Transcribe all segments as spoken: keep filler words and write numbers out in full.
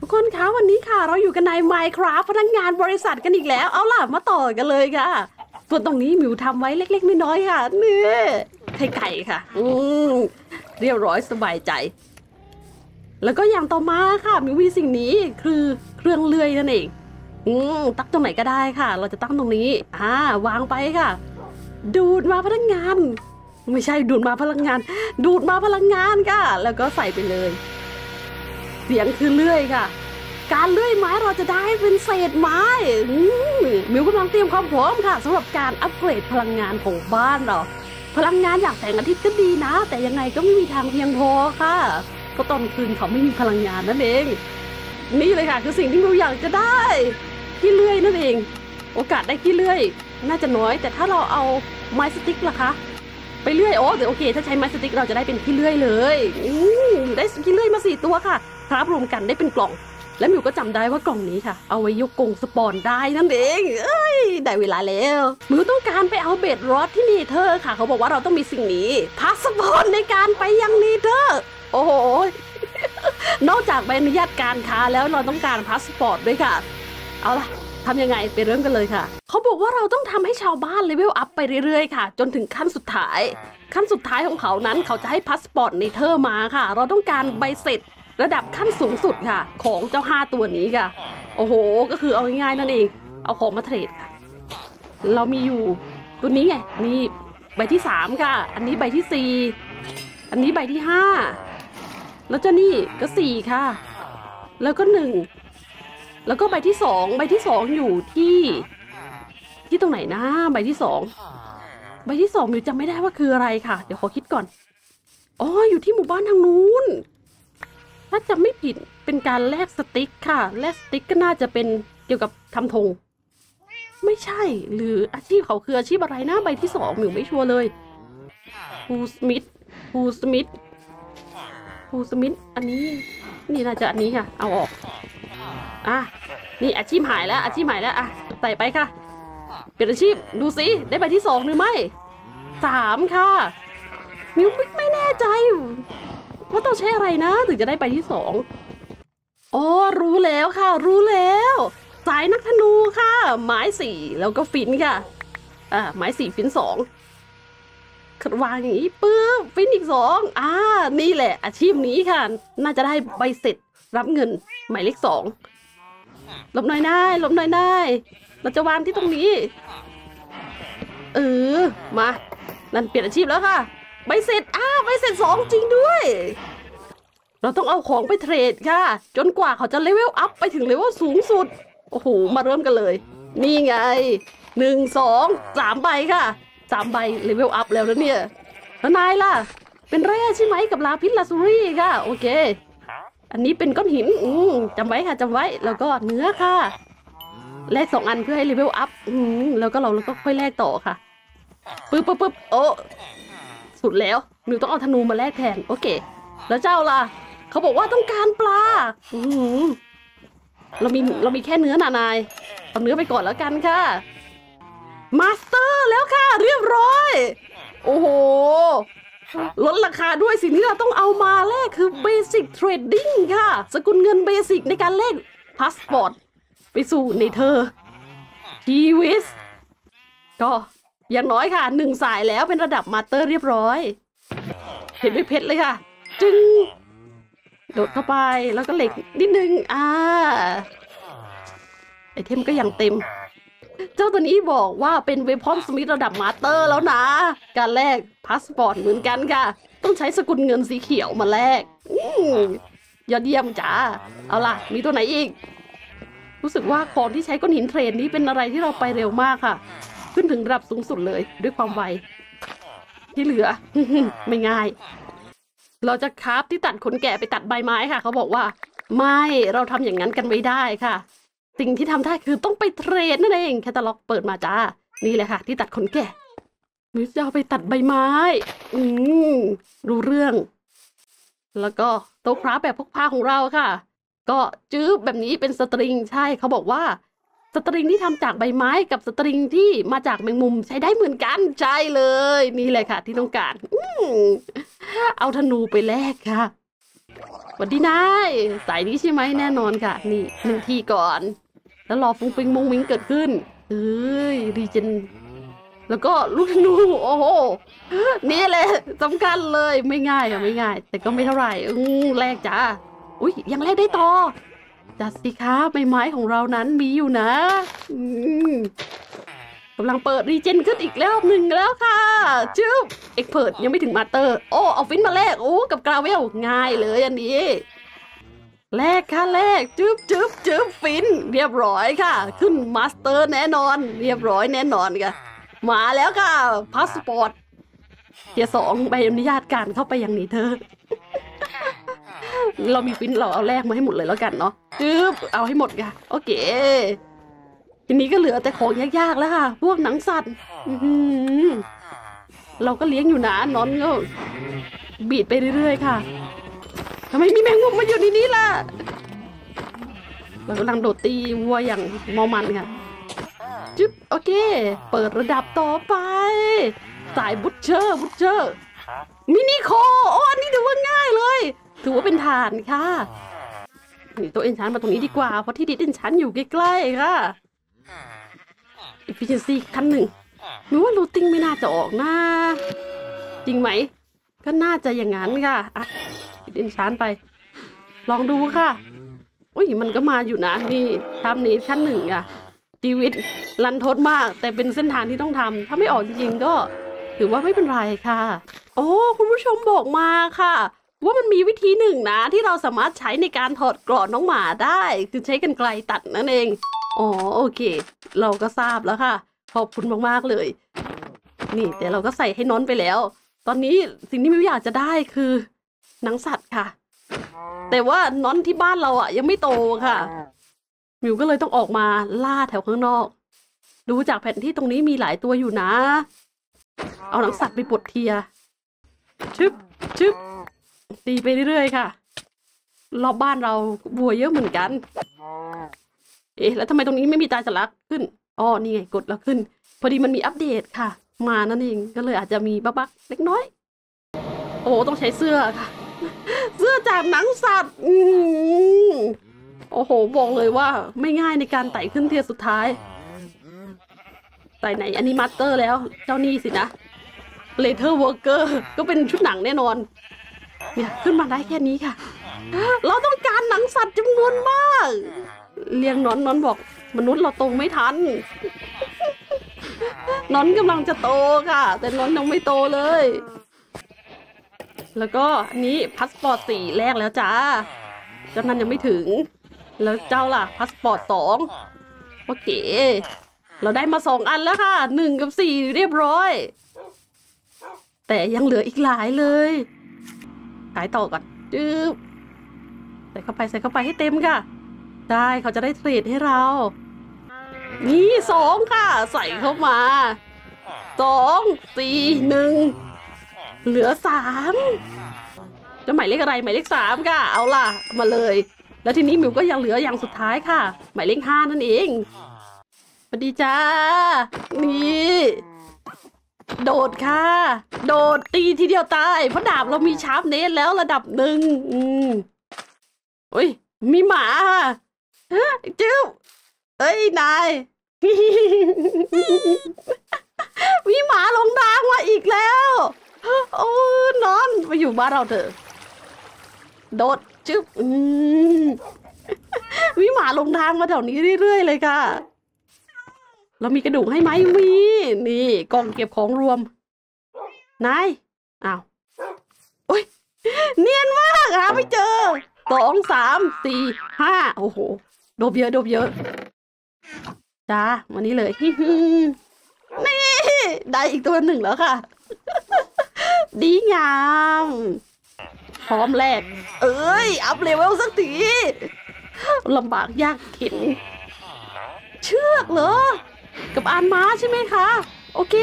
ทุกคนคะวันนี้ค่ะเราอยู่กันใน Minecraft พนักงานบริษัทกันอีกแล้วเอาล่ะมาต่อกันเลยค่ะส่วนตรงนี้มิวทำไว้เล็กๆน้อยๆค่ะนี่ไข่ไก่ค่ะอืมเรียบร้อยสบายใจแล้วก็อย่างต่อมาค่ะมิวมีสิ่งนี้คือเครื่องเลื่อยนั่นเองอืมตั้งตรงไหนก็ได้ค่ะเราจะตั้งตรงนี้อ่าวางไปค่ะดูดมาพลังงานไม่ใช่ดูดมาพลังงานดูดมาพลังงานค่ะแล้วก็ใส่ไปเลยเสียงคือเลื่อยค่ะการเลื่อยไม้เราจะได้เป็นเศษไม้มิวกำลังเตรียมความพร้อมค่ะสำหรับการอัปเกรดพลังงานของบ้านเราพลังงานจากแสงอาทิตย์ก็ดีนะแต่ยังไงก็ไม่มีทางเพียงพอค่ะเพราะตอนคืนเขาไม่มีพลังงานนั่นเองนี่เลยค่ะคือสิ่งที่เราอยากจะได้ขี้เลื่อยนั่นเองโอกาสได้ขี้เลื่อยน่าจะน้อยแต่ถ้าเราเอาไม้สติ๊กล่ะคะไปเลื่อยโอ้เดี๋ยวโอเคถ้าใช้ไม้สติ๊กเราจะได้เป็นขี้เลื่อยเลยอู้ได้ขี้เลื่อยมาสี่ตัวค่ะครับรวมกันได้เป็นกล่องและมิวก็จำได้ว่ากล่องนี้ค่ะเอาไว้ยกกรงสปอนได้นั่นเองเอ้ยได้เวลาแล้วมิวต้องการไปเอาเบ็ดรอดที่นีเธอค่ะเขาบอกว่าเราต้องมีสิ่งนี้พาสปอร์ตในการไปยังนีเธอโอ้โหนอกจากใบอนุญาตการค้าแล้วเราต้องการพาสปอร์ตด้วยค่ะเอาล่ะทำยังไงไปเริ่มกันเลยค่ะเขาบอกว่าเราต้องทำให้ชาวบ้านเลเวลอัพไปเรื่อยๆค่ะจนถึงขั้นสุดท้ายขั้นสุดท้ายของเขานั้นเขาจะให้พาสปอร์ตในเธอมาค่ะเราต้องการใบเสร็จระดับขั้นสูงสุดค่ะของเจ้าห้าตัวนี้ค่ะโอ้โหก็คือเอาง่ายๆนั่นเองเอาของมาเทรดค่ะเรามีอยู่ตัวนี้ไงนี่ใบที่สามค่ะอันนี้ใบที่สี่อันนี้ใบที่ห้าแล้วเจ้านี่ก็สี่ค่ะแล้วก็หนึ่งแล้วก็ใบที่สองใบที่สองอยู่ที่ที่ตรงไหนนะใบที่สองใบที่สองมิวจำไม่ได้ว่าคืออะไรค่ะเดี๋ยวขอคิดก่อนอ๋ออยู่ที่หมู่บ้านทางนู้นถ้าจะไม่ผิดเป็นการแลกสติ๊กค่ะแลกสติ๊กก็น่าจะเป็นเกี่ยวกับทำธงไม่ใช่หรืออาชีพเขาคืออาชีพอะไรนะใบที่สองหมิวไม่ชัวร์เลยฮูสมิธฮูสมิธฮูสมิธอันนี้นี่น่าจะอันนี้ค่ะเอาออกอ่ะนี่อาชีพหายแล้วอาชีพหายแล้วอ่ะใส่ไปค่ะเป็นอาชีพดูสิได้ใบที่สองหรือไม่สามค่ะมิวไม่แน่ใจว่าต้องใช้อะไรนะถึงจะได้ไปที่สองอ๋อรู้แล้วค่ะรู้แล้วสายนักธนูค่ะไม้สี่แล้วก็ฟินค่ะอ่าไม้สี่ฟินสองวางอย่างนี้ปื๊บฟินอีกสองอ่านี่แหละอาชีพนี้ค่ะน่าจะได้ใบเสร็จรับเงินหมายเลขสองลบหน่อยได้ลบหน่อยได้เราจะวางที่ตรงนี้เออมานั่นเปลี่ยนอาชีพแล้วค่ะใบเสร็จอ้าใบเสร็จสองจริงด้วยเราต้องเอาของไปเทรดค่ะจนกว่าเขาจะเลเวลอัพไปถึงเลเวลสูงสุดโอ้โหมาเริ่มกันเลยนี่ไงหนึ่งสองสามใบค่ะสามใบเลเวลอัพแล้วนะเนี่ยแล้วนายล่ะเป็นแร่ใช่ไหมกับลาพิสลาซูรี่ค่ะโอเคอันนี้เป็นก้อนหินอืมจำไว้ค่ะจำไว้แล้วก็เนื้อค่ะแลกสองอันเพื่อให้เลเวลอัพอืมแล้วก็เราก็ค่อยแลกต่อค่ะปึ๊บปึ๊บปึ๊บโอ้สุดแล้วมิวต้องเอาธนูมาแลกแทนโอเคแล้วเจ้าล่ะเขาบอกว่าต้องการปลาอืมเรามีเรามีแค่เนื้อหนานายเอาเนื้อไปก่อนแล้วกันค่ะมาสเตอร์แล้วค่ะเรียบร้อยโอ้โหลดราคาด้วยสิ่งที่เราต้องเอามาแลกคือเบสิกเทรดดิ้งค่ะสกุลเงินเบสิกในการแลกพาสปอร์ตไปสู่ในเธอชีวิสก็อย่างน้อยค่ะหนึ่งสายแล้วเป็นระดับมาสเตอร์เรียบร้อยเห็นด้วยเพชรเลยค่ะจึงโดดเข้าไปแล้วก็เหล็กนิดนึงอ่าไอเทมก็ยังเต็มเจ้าตัวนี้บอกว่าเป็นเวพอนสมิธระดับมาสเตอร์แล้วนะการแลกพาสปอร์ตเหมือนกันค่ะต้องใช้สกุลเงินสีเขียวมาแลกยอดเยี่ยมจ้าเอาล่ะมีตัวไหนอีกรู้สึกว่าของที่ใช้ก้อนหินเทรนนี้เป็นอะไรที่เราไปเร็วมากค่ะขึ้นถึงระดับสูงสุดเลยด้วยความไวที่เหลือ ไม่ง่ายเราจะคราฟที่ตัดขนแกะไปตัดใบไม้ค่ะเขาบอกว่าไม่เราทำอย่างนั้นกันไม่ได้ค่ะสิ่งที่ทำได้คือต้องไปเทรดนั่นเองแคตตาล็อกเปิดมาจ้านี่เลยค่ะที่ตัดขนแกะมิวจะเอาไปตัดใบไม้อืมรู้เรื่องแล้วก็โต๊ะคราฟแบบพกพาของเราค่ะก็จื๊บแบบนี้เป็นสตริงใช่เขาบอกว่าสตริงที่ทำจากใบไม้กับสตริงที่มาจากแมงมุมใช้ได้เหมือนกันใช่เลยนี่เลยค่ะที่ต้องการอืเอาธนูไปแลกค่ะ สวัสดีนายสายนี้ใช่ไหมแน่นอนค่ะนี่หนึ่งทีก่อนแล้วรอฟุ้งฟิงมุ้งมิ้งเกิดขึ้นเอ้ยรีเจนแล้วก็ลูกนูโอ้โหนี่แหละสำคัญเลยไม่ง่ายค่ะไม่ง่ายแต่ก็ไม่เท่าไหร่อือแรกจ้าอุ้ยยังแรกได้ต่อจัดสิคะใบไม้ของเรานั้นมีอยู่นะกำลังเปิดรีเจนขึ้นอีกแล้วหนึ่งแล้วค่ะจึ๊บเอ็กเพิร์ดยังไม่ถึงมาเตอร์โอ้เอาฟินมาแลกโอ้กับกราวเวลง่ายเลยอันนี้แลกค่ะแลกจึ๊บจึ๊บจึ๊บฟินเรียบร้อยค่ะขึ้นมาสเตอร์แน่นอนเรียบร้อยแน่นอนค่ะมาแล้วค่ะพาสปอร์ตเทียร์สองใบอนุญาตการเข้าไปอย่างนี้เธอเรามีฟินเราเอาแลกมาให้หมดเลยแล้วกันเนาะจึ๊บเอาให้หมดค่ะโอเคทีนี้ก็เหลือแต่ของยากๆแล้วค่ะพวกหนังสัตว์เราก็เลี้ยงอยู่นะนอนก็บีดไปเรื่อยๆค่ะทำไมมีแมงมุมมาอยู่ในนี้ล่ะเรากำลังโดดตีวัวอย่างมอมันค่ะจิ๊บโอเคเปิดระดับต่อไปสายบุชเชอร์บุชเชอร์มินิโคอ๋ออันนี้ถือว่าง่ายเลยถือว่าเป็นฐานค่ะนี่ตัวเอ็นชันมาตรงนี้ดีกว่าเพราะที่ดิดเอ็นชันอยู่ใกล้ๆค่ะEfficiency ขั้นหนึ่งหนูว่ารูติ้งไม่น่าจะออกนะจริงไหมก็น่าจะอย่างนั้นค่ะอ่ะดินชานไปลองดูค่ะอุ้ยมันก็มาอยู่นะนี่ทำนี้ขั้นหนึ่งค่ะชีวิตลันทดมากแต่เป็นเส้นทางที่ต้องทำถ้าไม่ออกจริงๆก็ถือว่าไม่เป็นไรค่ะโอ้คุณผู้ชมบอกมาค่ะว่ามันมีวิธีหนึ่งนะที่เราสามารถใช้ในการถอดเกราะน้องหมาได้คือใช้กรรไกรตัดนั่นเองอ๋อโอเคเราก็ทราบแล้วค่ะขอบคุณมากๆเลยนี่แต่เราก็ใส่ให้น้อนไปแล้วตอนนี้สิ่งที่มิวอยากจะได้คือหนังสัตว์ค่ะแต่ว่าน้อนที่บ้านเราอ่ะยังไม่โตค่ะมิวก็เลยต้องออกมาล่าแถวข้างนอกดูจากแผนที่ตรงนี้มีหลายตัวอยู่นะเอาหนังสัตว์ไปปลดเทียชึบชึบตีไปเรื่อยๆค่ะรอบบ้านเราบัวเยอะเหมือนกันเอ๊ะแล้วทำไมตรงนี้ไม่มีตาฉลักขึ้นอ๋อนี่ไงกดแล้วขึ้นพอดีมันมีอัปเดตค่ะมานั่นเองก็เลยอาจจะมีบั๊กๆเล็กน้อยโอ้ต้องใช้เสื้อค่ะเสื้อจากหนังสัตว์อืมโอ้โหบอกเลยว่าไม่ง่ายในการไต่ขึ้นเทียร์สุดท้ายไต่ไหนอันนี้มาสเตอร์แล้วเจ้านี่สินะเลเทอร์เวิร์กเกอร์ก็เป็นชุดหนังแน่นอนเนี่ยขึ้นมาได้แค่นี้ค่ะเราต้องการหนังสัตว์จำนวนมากเลี้ยงน้อนน้อนบอกมนุษย์เราโตไม่ทันน้อนกำลังจะโตค่ะแต่น้อนยังไม่โตเลยแล้วก็อันนี้พาสปอร์ตสี่แรกแล้วจ้าเจ้านั้นยังไม่ถึงแล้วเจ้าล่ะพาสปอร์ตสองโอเคเราได้มาสองอันแล้วค่ะหนึ่งกับสี่เรียบร้อยแต่ยังเหลืออีกหลายเลยขายต่อก่อนจื๊บใส่เข้าไปใส่เข้าไปให้เต็มค่ะได้เขาจะได้เทรดให้เรานี่สองค่ะใส่เข้ามาสองสี่หนึ่งเหลือสามจะหมายเลขอะไรหมายเลขสามค่ะเอาล่ะมาเลยแล้วทีนี้มิวก็ยังเหลืออย่างสุดท้ายค่ะหมายเลขห้านั่นเองสวัสดีจ้านี่โดดค่ะโดดตีทีเดียวตายเพราะดาบเรามีชาร์ปเนสแล้วระดับหนึ่งอืมอุ้ยมีหมาค่ะจิ๋วเอ้ยนายมีหมาลงทางมาอีกแล้วโอ้นอนมาอยู่บ้านเราเถอะโดดจิ๋วมีหมาลงทางมาแถวนี้เรื่อยๆเลยค่ะเรามีกระดูกให้ไหมมีนี่กล่องเก็บของรวมนายอ้าวโอ้ยเนียนมากหาไม่เจอสองสามสี่ห้าโอ้โหโดบเยอะโดบเยอะจ้าวันนี้เลยนี่ได้อีกตัวหนึ่งแล้วค่ะดีงามพร้อมแรกเอ้ยอัพเลเวลสักทีลำบากยากเข็นเชือกเหรอกับอานม้าใช่ไหมคะโอเค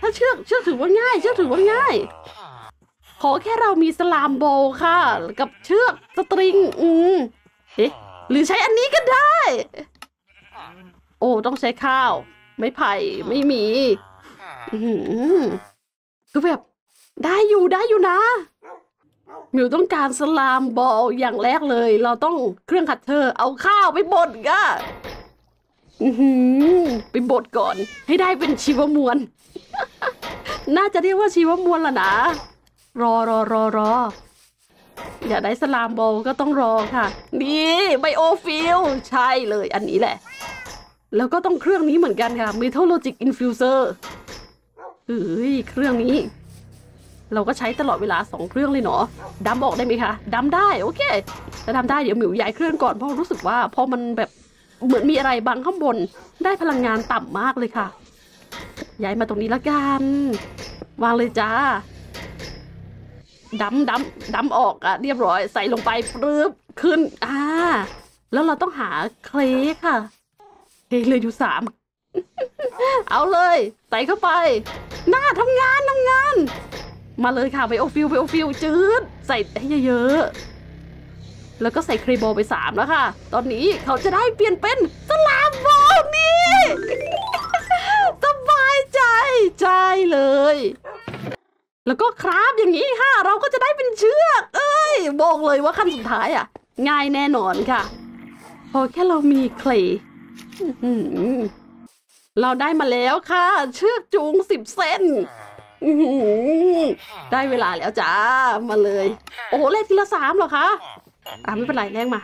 ถ้าเชือกเชือกถือว่าง่ายเชือกถือว่าง่ายขอแค่เรามีสลามโบค่ะกับเชือกสตริงอืมเอ๊ะหรือใช้อันนี้ก็ได้โอ้ต้องใช้ข้าวไม่ไผ่ไม่มีอืมคือแบบได้อยู่ได้อยู่นะ หมิวต้องการสลามบอลอย่างแรกเลยเราต้องเครื่องคัตเตอร์เอาข้าวไปบดก็อื้อหือไปบดก่อนให้ได้เป็นชีวมวล น่าจะเรียกว่าชีวมวลล่ะนะรอรอรอรออยากได้สลามบอลก็ต้องรอค่ะนี่ไบโอฟิลใช่เลยอันนี้แหละแล้วก็ต้องเครื่องนี้เหมือนกันค่ะ Metallurgic Infuser เฮ้ยเครื่องนี้เราก็ใช้ตลอดเวลาสองเครื่องเลยเนาะดำบอกได้ไหมคะดำได้โอเคจะดำได้เดี๋ยวหมิวย้ายเครื่องก่อนเพราะรู้สึกว่าพอมันแบบเหมือนมีอะไรบังข้างบนได้พลังงานต่ำมากเลยค่ะย้ายมาตรงนี้ละกันวางเลยจ้าดำดำดำออกอะเรียบร้อยใส่ลงไปปื๊บขึ้นอ่าแล้วเราต้องหาเคลค่ะเคลเลยอยู่สาม เอาเลยใส่เข้าไปหน้าทำงานทำงานมาเลยค่ะไปโอฟิลไปโอฟิลจืดใส่ให้เยอะๆแล้วก็ใส่เครบอลไปสามแล้วค่ะตอนนี้เขาจะได้เปลี่ยนเป็นสลามบอลนี่ สบายใจใจเลยแล้วก็คราฟอย่างนี้ค่ะเราก็จะได้เป็นเชือกเอ้ยบอกเลยว่าขั้นสุดท้ายอ่ะง่ายแน่นอนค่ะพอแค่เรามีเคลย์เราได้มาแล้วค่ะเชือกจูงสิบเส้นได้เวลาแล้วจ้ามาเลยโอ้โหเลขทีละสามเหรอคะอ่าไม่เป็นไรแรงมา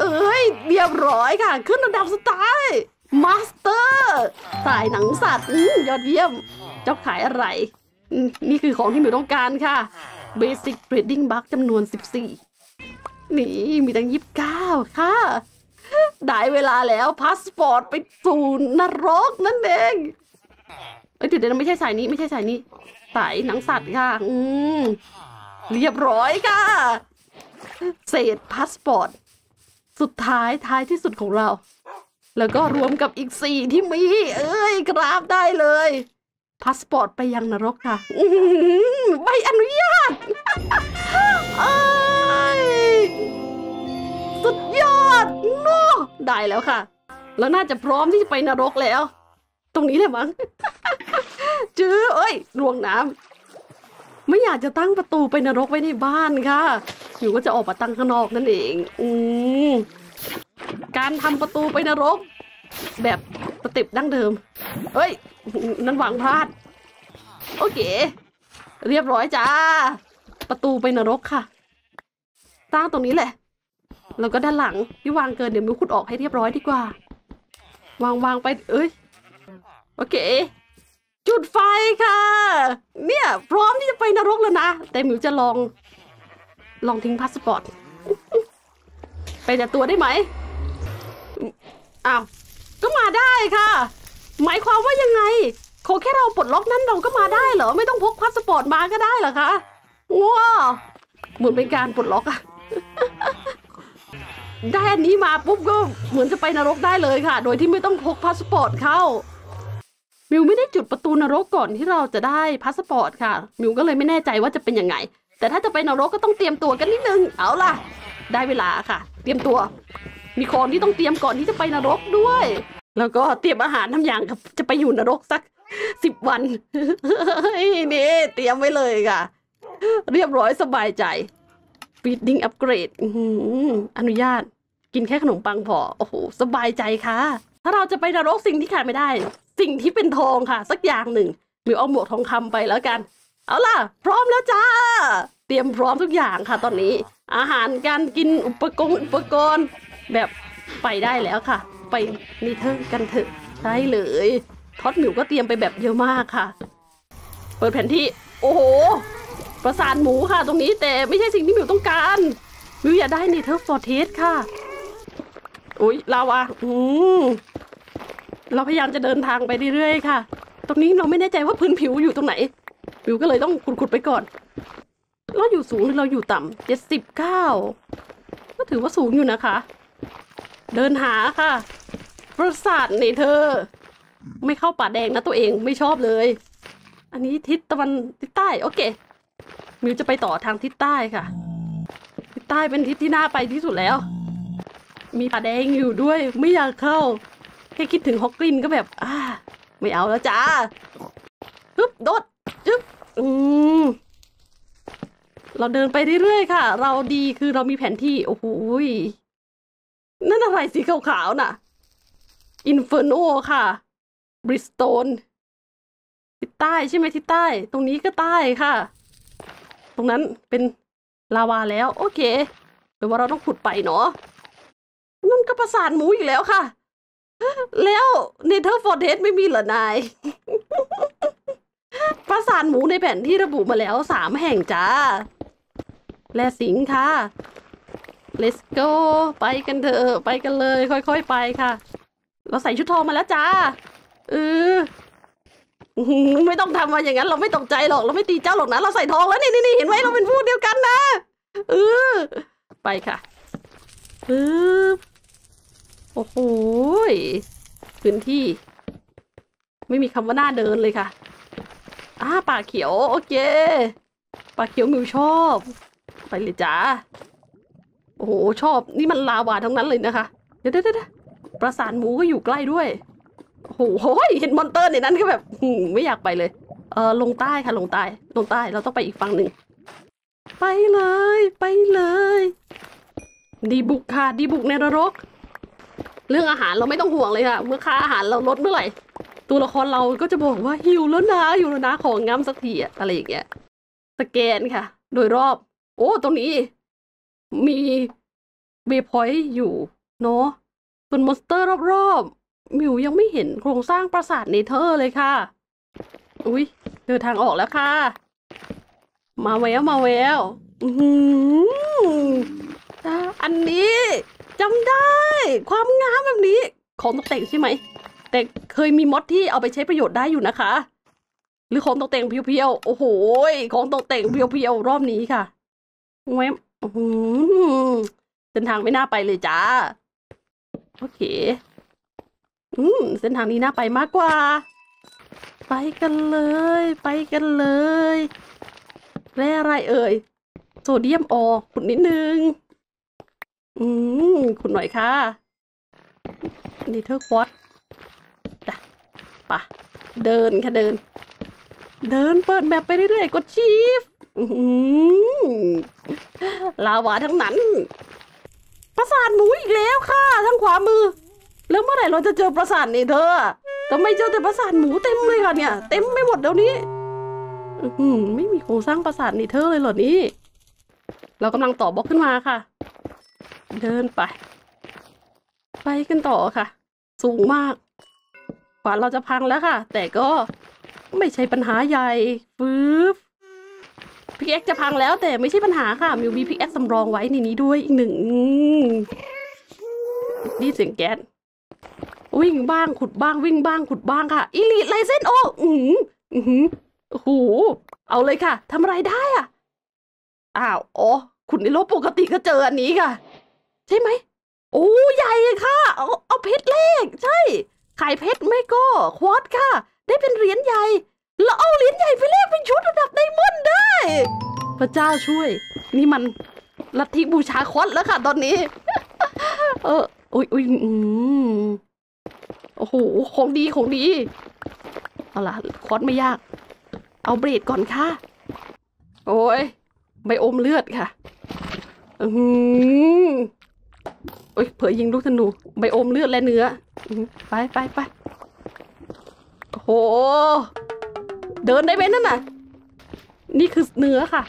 เอ้ยเรียบร้อยค่ะขึ้นระดับสไตล์มาสเตอร์สายหนังสัตว์ยอดเยี่ยมเจ้าขายอะไรนี่คือของที่หมิวต้องการค่ะ Basic Trading Bug จำนวนสิบสี่นี่มีตั้งยี่สิบเก้าค่ะได้เวลาแล้วพาสปอร์ตไปสู่นรกนั่นเองเอ้ยเดี๋ยวๆไม่ใช่สายนี้ไม่ใช่สายนี้สายหนังสัตว์ค่ะอืมเรียบร้อยค่ะเศษพาสปอร์ตสุดท้ายท้ายที่สุดของเราแล้วก็รวมกับอีกสี่ที่มีเอ้ยกราฟได้เลยพาสปอร์ตไปยังนรกค่ะใบอนุญาตเอ้ยสุดยอดโน่ได้แล้วค่ะแล้วน่าจะพร้อมที่จะไปนรกแล้วตรงนี้เลยมั้งจื้อเอ้ยลวงน้ำไม่อยากจะตั้งประตูไปนรกไว้ในบ้านค่ะหรือว่าจะออกมาตั้งข้างนอกนั่นเองอืมการทำประตูไปนรกแบบสเต็ปดั้งเดิมเอ้ยนั่นหวังพลาดโอเคเรียบร้อยจ้าประตูไปนรกค่ะตั้งตรงนี้แหละแล้วก็ด้านหลังที่วางเกินเดี๋ยวมิวขุดออกให้เรียบร้อยดีกว่าวางวางไปเอ้ยโอเคจุดไฟค่ะเนี่ยพร้อมที่จะไปนรกแล้วนะแต่มิวจะลองลองทิ้งพาสปอร์ตไปแต่ตัวได้ไหมอ้าวก็มาได้ค่ะหมายความว่ายังไงขอแค่เราปลดล็อกนั้นเราก็มาได้เหรอไม่ต้องพกพาสปอร์ตมาก็ได้เหรอคะว้าวเหมือนเป็นการปลดล็อกอะ ได้อันนี้มาปุ๊บก็เหมือนจะไปนรกได้เลยค่ะโดยที่ไม่ต้องพกพาสปอร์ตเข้ามิวไม่ได้จุดประตูนรกก่อนที่เราจะได้พาสปอร์ตค่ะมิวก็เลยไม่แน่ใจว่าจะเป็นยังไงแต่ถ้าจะไปนรกก็ต้องเตรียมตัวกันนิดนึงเอาล่ะได้เวลาค่ะเตรียมตัวมีของที่ต้องเตรียมก่อนที่จะไปนรกด้วยแล้วก็เตรียมอาหารทำอย่างจะไปอยู่นรกสักสิบวันนี่เตรียมไว้เลยค่ะเรียบร้อยสบายใจฟีดดิ้งอัปเกรดอนุญาตกินแค่ขนมปังพอโอ้โหสบายใจค่ะถ้าเราจะไปนรกสิ่งที่ขาดไม่ได้สิ่งที่เป็นทองค่ะสักอย่างหนึ่งมิวเอาหมวกทองคำไปแล้วกันเอาล่ะพร้อมแล้วจ้าเตรียมพร้อมทุกอย่างค่ะตอนนี้อาหารการกินอุปกรณ์อุปกรณ์แบบไปได้แล้วค่ะไปนิเทอร์กันเถอะได้เลยท็อตหมิวก็เตรียมไปแบบเยอะมากค่ะเปิดแผนที่โอ้โหประสานหมูค่ะตรงนี้แต่ไม่ใช่สิ่งที่หมิวต้องการหมิวอยากได้นิเทอร์ฟอร์เทสค่ะอุ้ยลาวาอืมเราพยายามจะเดินทางไปเรื่อยๆค่ะตรงนี้เราไม่แน่ใจว่าพื้นผิวอยู่ตรงไหนผิวก็เลยต้องขุดๆไปก่อนเราอยู่สูงหรือเราอยู่ต่ำเจ็ดสิบเก้าก็ถือว่าสูงอยู่นะคะเดินหาค่ะปราสาทเนเธอร์ไม่เข้าป่าแดงนะตัวเองไม่ชอบเลยอันนี้ทิศตะวันทิศใต้โอเคมิวจะไปต่อทางทิศใต้ค่ะทิศใต้เป็นทิศที่น่าไปที่สุดแล้วมีป่าแดงอยู่ด้วยไม่อยากเข้าแค่คิดถึงฮอกกรินก็แบบอ่าไม่เอาแล้วจ้าปึ๊บโดดจึ๊บอืม เราเดินไปเรื่อยๆค่ะเราดีคือเรามีแผนที่โอ้โหนั่นอะไรสีขาวๆน่ะอินเฟอร์โนค่ะบริสโตนทิศใต้ใช่ไหมทิศใต้ตรงนี้ก็ใต้ค่ะตรงนั้นเป็นลาวาแล้วโอเคหรือว่าเราต้องขุดไปเนาะนั่นก็ประสาทหมูอีกแล้วค่ะแล้วเนเธอร์ฟอร์เดสไม่มีเหรอนาย ประสาทหมูในแผนที่ระบุมาแล้วสามแห่งจ้าและสิงค่ะ let's go ไปกันเถอะไปกันเลยค่อยๆไปค่ะเราใส่ชุดทองมาแล้วจ้าเออไม่ต้องทำมาอย่างนั้นเราไม่ตกใจหรอกเราไม่ตีเจ้าหรอกนะเราใส่ทองแล้วนี่นี่เห็นไหมเราเป็นผู้เดียวกันนะเออไปค่ะเออโอ้โหพื้นที่ไม่มีคำว่าหน้าเดินเลยค่ะอ่าป่าเขียวโอเคป่าเขียวมิวชอบไปเลยจ้าโอ้โหชอบนี่มันลาวาทั้งนั้นเลยนะคะเดี๋ยวเดี๋ยวเดี๋ยวประสานหมูก็อยู่ใกล้ด้วยโอ้โหเห็นมอนเตอร์ในนั้นก็แบบไม่อยากไปเลยเออลงใต้ค่ะลงใต้ลงใต้เราต้องไปอีกฝั่งหนึ่งไปเลยไปเลยดีบุกค่ะดีบุกในนรกเรื่องอาหารเราไม่ต้องห่วงเลยค่ะเมื่อค่าอาหารเราลดเมื่อไหร่ตัวละครเราก็จะบอกว่าหิวแล้วนะหิวแล้วนะของงามสักทีอะไรอย่างเงี้ยสแกนค่ะโดยรอบโอ้ตรงนี้มีเวพอยต์อยู่เนาะส่วนมอนสเตอร์รอบๆมิวยังไม่เห็นโครงสร้างปราสาทเนเธอร์เลยค่ะอุ้ยเดินทางออกแล้วค่ะมาแววมาแววอืมอันนี้จำได้ความงามแบบนี้ของตกแต่งใช่ไหมแต่เคยมีม็อดที่เอาไปใช้ประโยชน์ได้อยู่นะคะหรือของตกแต่งเพียวๆโอ้โหของตกแต่งเพียวๆรอบนี้ค่ะแววอืมเดินทางไม่น่าไปเลยจ้าโอเคอืมเส้นทางนี้น่าไปมากกว่าไปกันเลยไปกันเลยแร่อะไรเอ่ยโซเดียมออกขุดนิดนึงอืมขุดหน่อยค่ะนี่เธอควอตจ้ะปะเดินค่ะเดินเดินเปิดแมปไปเรื่อยๆกดชีฟอืมลาวาทั้งนั้นประสาทหมูอีกแล้วค่ะทั้งขวามือแล้วเมื่อไหร่เราจะเจอปราสาทเนเธอร์ทำไมเจอแต่ปราสาทหมูเต็มเลยค่ะเนี่ยเต็มไม่หมดเดี๋ยวนี้อืมไม่มีโครงสร้างปราสาทเนเธอร์เลยเหรอนี่เรากำลังต่อบล็อกขึ้นมาค่ะเดินไปไปกันต่อค่ะสูงมากขวานเราจะพังแล้วค่ะแต่ก็ไม่ใช่ปัญหาใหญ่ฟืบพิกแอคจะพังแล้วแต่ไม่ใช่ปัญหาค่ะมิวมีพิกแอคสำรองไว้ในนี้ด้วยอีกหนึ่งนี่เสียงแก๊สวิ่งบ้างขุดบ้างวิ่งบ้างขุดบ้างค่ะอีลิทไลเซนโอ้อืมอืมโอ้โหเอาเลยค่ะทำอะไรได้อ่ะอ้าวอ๋อขุดในโลกปกติก็เจออันนี้ค่ะใช่ไหมโอ้ใหญ่ค่ะเอาเอาเพชรเลขใช่ขายเพชรไม่ก็ควอตค่ะได้เป็นเหรียญใหญ่แล้วเอาเหรียญใหญ่ไปเลขเป็นชุดระดับไดมอนด์ได้พระเจ้าช่วยนี่มันลัทธิบูชาควอตแล้วค่ะตอนนี้เอออุ้ยอุ้ยอืมโอ้โหของดีของดีเอาล่ะคอร์สไม่ยากเอาเบรดก่อนค่ะโอ้ยใบอมเลือดค่ะอืมโอ้ยเผยยิงลูกธนูใบอมเลือดและเนื้อไปไปไปโอ้โหเดินได้ไหมนั่นน่ะนี่คือเนื้อค่ะ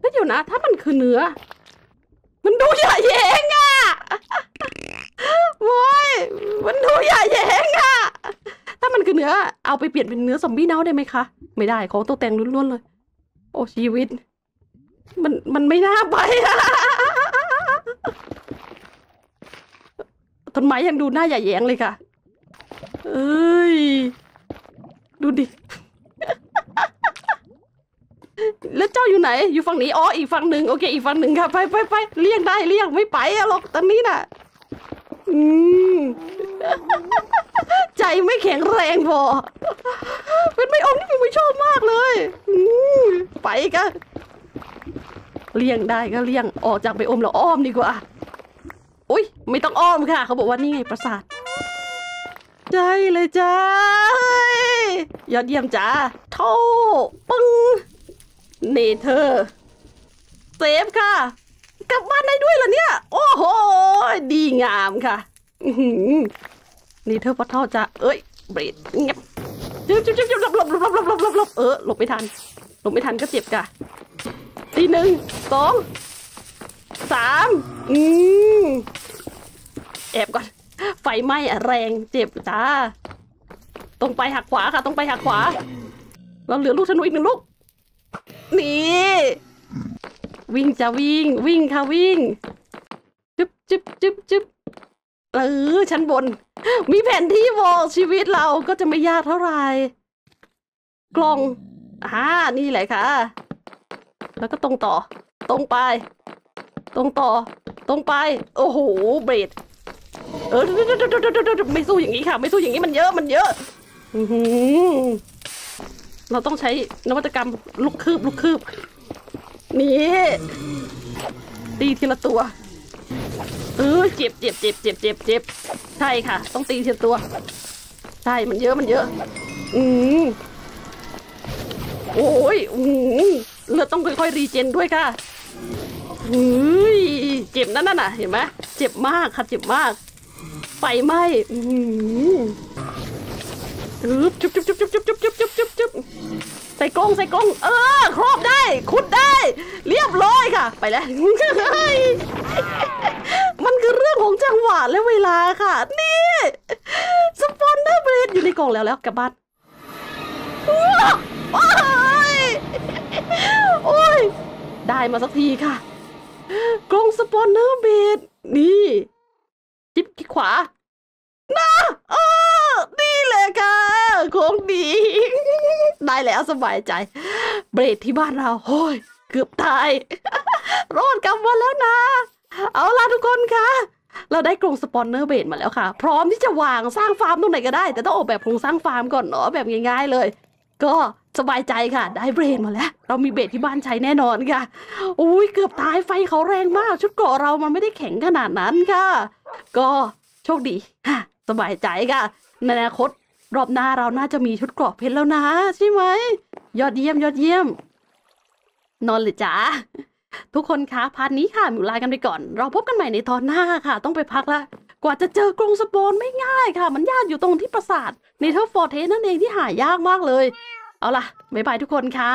แล้วเดี๋ยวนะถ้ามันคือเนื้อมันดูใหญ่เองอะโว้ยมันดูใหญ่แยงอะถ้ามันคือเนื้อเอาไปเปลี่ยนเป็นเนื้อซอมบี้เน่าได้ไหมคะไม่ได้ของตัวแต่งล้วนๆเลยโอ้ชีวิตมันมันไม่น่าไปอะต้นไม้ยังดูหน้าใหญ่แยงเลยค่ะเอ้ยดูดิแล้วเจ้าอยู่ไหนอยู่ฝั่งนี้อ๋ออีกฝั่งหนึ่งโอเคอีกฝั่งหนึ่งค่ะไปไปไปเลี่ยงได้เลี่ยงไม่ไปหรอกตอนนี้น่ะอืมใจไม่แข็งแรงพอเป็นไม่อมที่ผมไม่ชอบมากเลยอืมไปกันเลี่ยงได้ก็เลี่ยงออกจากไปอมแล้วอ้อมดีกว่าอุ้ยไม่ต้องอ้อมค่ะเขาบอกว่านี่ไงปราสาทใจเลยจ้ายอดเยี่ยมจ้าโธ่ปึ้งเนเธอร์ เซฟค่ะกลับบ้านได้ด้วยเหรอเนี่ยโอ้โหดีงามค่ะนี่เธอพ่อเท่าจะเอ้ยเบรดเงียบจุ๊บจุ๊บจุ๊บหลบหลบหลบหลบหลบหลบเออหลบไม่ทันหลบไม่ทันก็เจ็บค่ะทีหนึ่งสองสามอืมแอบก่อนไฟไหม้แรงเจ็บจ้าตรงไปหักขวาค่ะตรงไปหักขวาเราเหลือลูกธนูอีกหนึ่งลูกนี่วิ่งจะวิ่งวิ่งค่ะวิ่งจุ๊บจุ๊บจุ๊บจุ๊บเออชั้นบนมีแผนที่บอกชีวิตเราก็จะไม่ยากเท่าไหร่กล้องอ่านี่แหละค่ะแล้วก็ตรงต่อตรงไปตรงต่อตรงไปโอ้โหเบรดเออไม่สู้อย่างนี้ค่ะไม่สู้อย่างนี้มันเยอะมันเยอะอือเราต้องใช้นวัตกรรมลูกคืบลูกคืบนี่ตีทีละตัวเออเจ็บเจ็บเจ็บเจ็บเจ็บเจ็บใช่ค่ะต้องตีทีละตัวใช่มันเยอะมันเยอะอือโอ้ยอือเลือดต้องค่อยๆรีเจนด้วยค่ะเจ็บนั่นน่ะเห็นไหมเจ็บมากค่ะเจ็บมากไฟไหม้จุ๊บจุ๊บจุ๊บจุ๊บจุ๊บจุ๊บจุ๊บจุ๊บจุ๊บจุ๊บใส่กรงใส่กรงเออครอบได้ขุดได้เรียบร้อยค่ะไปแล้วมันคือเรื่องของจังหวะและเวลาค่ะนี่สปอนเนอร์เบรดอยู่ในกรงแล้วแล้วกลับบ้านโอ้ยได้มาสักทีค่ะกรงสปอนเนอร์เบดนี่จิ๊บขี้ขวาน่าเออนี่เลยค่ะของดีได้แล้วสบายใจเบรดที่บ้านเราโอ้ยเกือบตายรอดกลับมาแล้วนะเอาล่ะทุกคนค่ะเราได้กรงสปอนเนอร์เบดมาแล้วค่ะพร้อมที่จะวางสร้างฟาร์มตรงไหนก็ได้แต่ต้องออกแบบโครงสร้างฟาร์มก่อนเนาะแบบง่ายๆเลยก็สบายใจค่ะได้เบรดมาแล้วเรามีเบรดที่บ้านใช้แน่นอนค่ะอุ้ยเกือบตายไฟเขาแรงมากชุดเกราะเรามันไม่ได้แข็งขนาดนั้นค่ะก็โชคดีค่ะสบายใจค่ะในอนาคตรอบหน้าเราน่าจะมีชุดเกราะเพชรแล้วนะใช่ไหมยอดเยี่ยมยอดเยี่ยมนอนเลยจ้าทุกคนคะพาร์ทนี้ค่ะมิวลากันไปก่อนเราพบกันใหม่ในตอนหน้าค่ะต้องไปพักละกว่าจะเจอกรงสปอนไม่ง่ายค่ะมันยากอยู่ตรงที่ปราสาทเนเธอร์ฟอร์เทสนั่นเองที่หายากมากเลยเอาล่ะบ๊ายบายทุกคนค่ะ